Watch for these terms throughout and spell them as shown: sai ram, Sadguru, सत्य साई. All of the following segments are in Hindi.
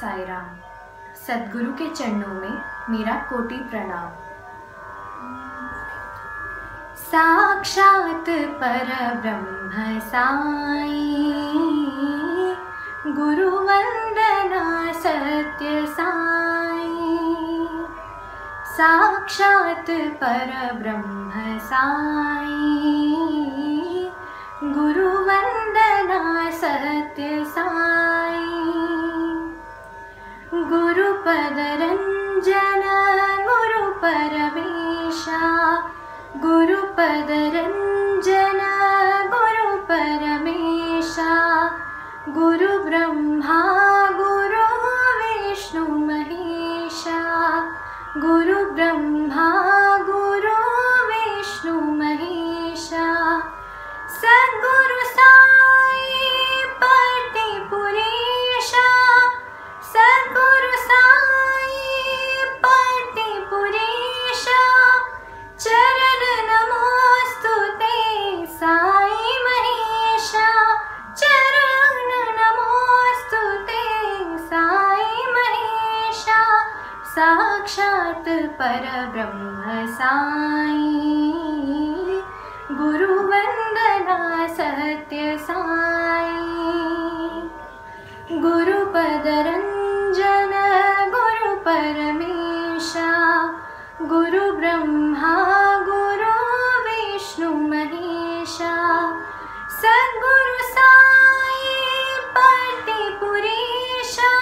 साई राम। सदगुरु के चरणों में मेरा कोटि प्रणाम। साक्षात परब्रह्म साई, गुरु वंदना सत्य साई। साक्षात परब्रह्म साई, गुरु वंदना सत्य साई। गुरुपद रंजन गुरु परमेशा, गुरुपद रंजन गुरु परमेशा। गुरु ब्रह्मा गुरु विष्णु महेशा, गुरु ब्रह्मा गुरु विष्णु महेशा। सद्गुरु साक्षात परब्रह्म साई, गुरु वंदना सत्य साई। गुरुपद रंजन गुरु परमेशा, गुरु ब्रह्मा गुरु विष्णु महेशा। सद्गुरु साई परति पुरीशा,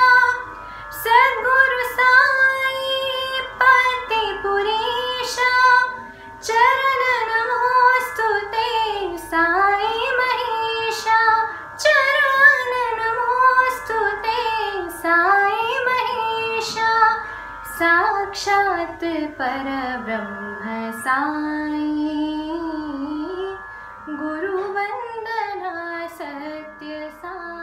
सद्गुरु साक्षात परब्रह्म साई, गुरु वंदना सत्य साई।